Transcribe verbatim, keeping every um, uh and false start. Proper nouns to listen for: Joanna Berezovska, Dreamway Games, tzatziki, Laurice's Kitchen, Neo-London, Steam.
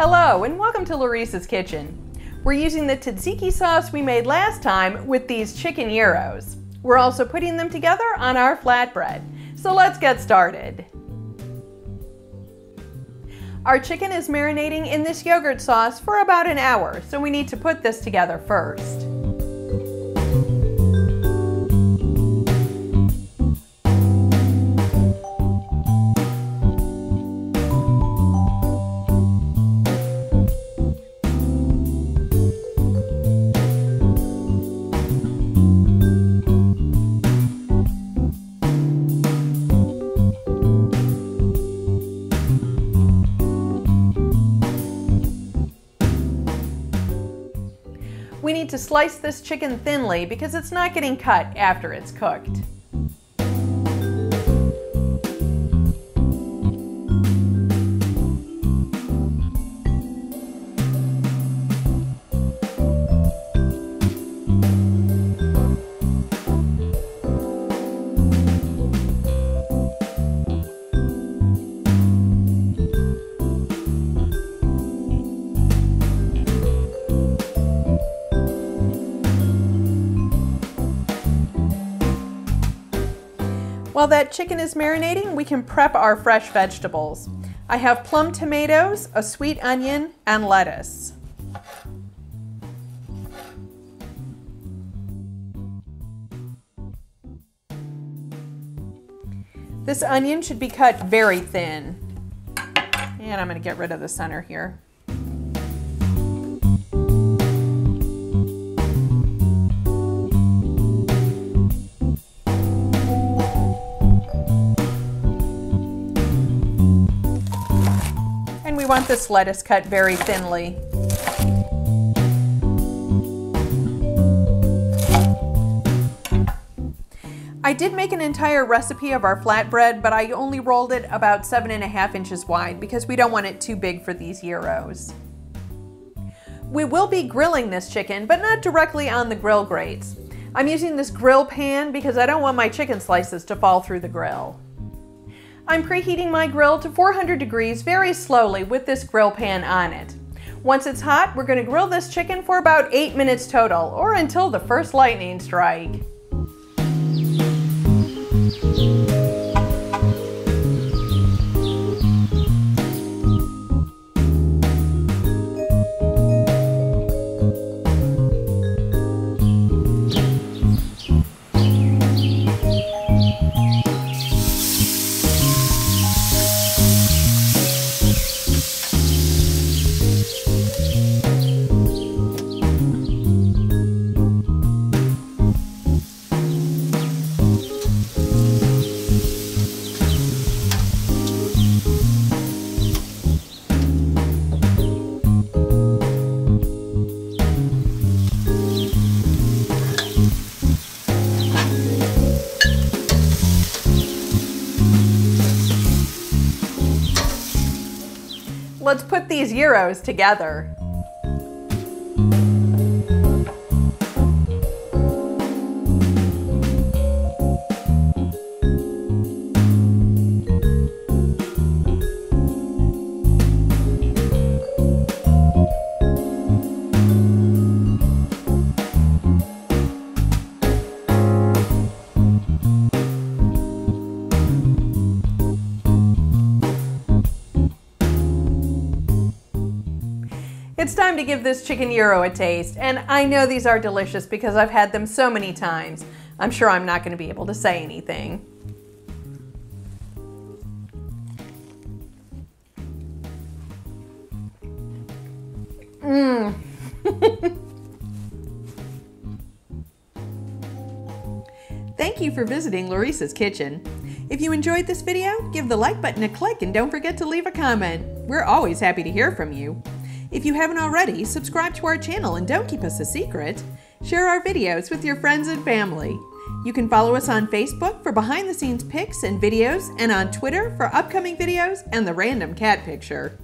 Hello and welcome to Laurice's Kitchen. We're using the tzatziki sauce we made last time with these chicken gyros. We're also putting them together on our flatbread. So let's get started. Our chicken is marinating in this yogurt sauce for about an hour, so we need to put this together first. We need to slice this chicken thinly because it's not getting cut after it's cooked. While that chicken is marinating, we can prep our fresh vegetables. I have plum tomatoes, a sweet onion, and lettuce. This onion should be cut very thin. And I'm going to get rid of the center here. We want this lettuce cut very thinly. I did make an entire recipe of our flatbread, but I only rolled it about seven and a half inches wide because we don't want it too big for these gyros. We will be grilling this chicken, but not directly on the grill grates. I'm using this grill pan because I don't want my chicken slices to fall through the grill. I'm preheating my grill to four hundred degrees very slowly with this grill pan on it. Once it's hot, we're going to grill this chicken for about eight minutes total, or until the first lightning strike. Let's put these gyros together. It's time to give this chicken gyro a taste, and I know these are delicious because I've had them so many times. I'm sure I'm not going to be able to say anything. Mmm. Thank you for visiting Laurice's Kitchen. If you enjoyed this video, give the like button a click and don't forget to leave a comment. We're always happy to hear from you. If you haven't already, subscribe to our channel and don't keep us a secret. Share our videos with your friends and family. You can follow us on Facebook for behind the scenes pics and videos, and on Twitter for upcoming videos and the random cat picture.